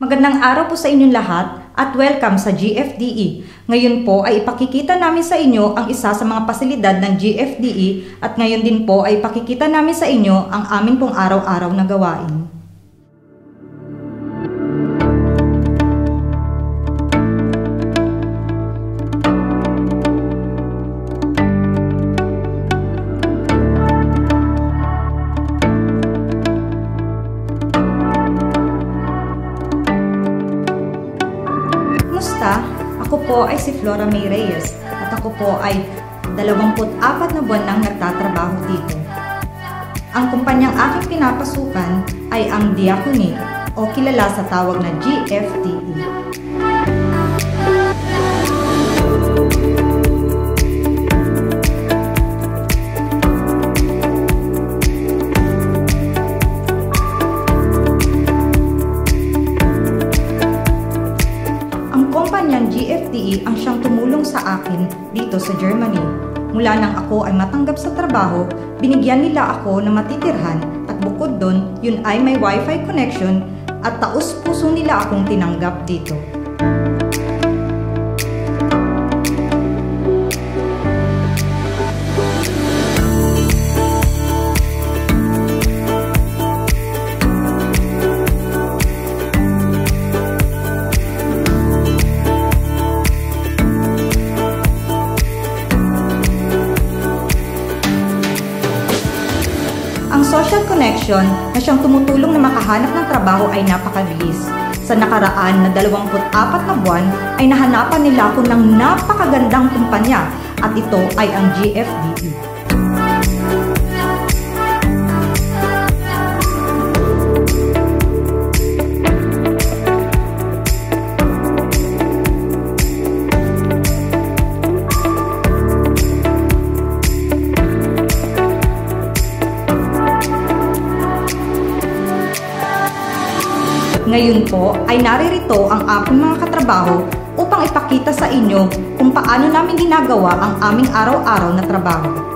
Magandang araw po sa inyong lahat at welcome sa GFDE. Ngayon po ay ipakikita namin sa inyo ang isa sa mga pasilidad ng GFDE at ngayon din po ay ipakikita namin sa inyo ang amin pong araw-araw na gawain. Ako po ay si Flora M. Reyes at ako po ay 24 na buwan nang nagtatrabaho dito. Ang kumpanyang aking pinapasukan ay ang Diakonie o kilala sa tawag na GFDE. GFDE ang siyang tumulong sa akin dito sa Germany. Mula nang ako ay matanggap sa trabaho, binigyan nila ako na matitirhan at bukod doon, yun ay may wifi connection at taus-puso nila akong tinanggap dito. Ang social connection na siyang tumutulong na makahanap ng trabaho ay napakabilis. Sa nakaraan na 24 na buwan ay nahanapan nila ako ng napakagandang kumpanya at ito ay ang GFDE. Ngayon po ay naririto ang aking mga katrabaho upang ipakita sa inyo kung paano namin ginagawa ang aming araw-araw na trabaho.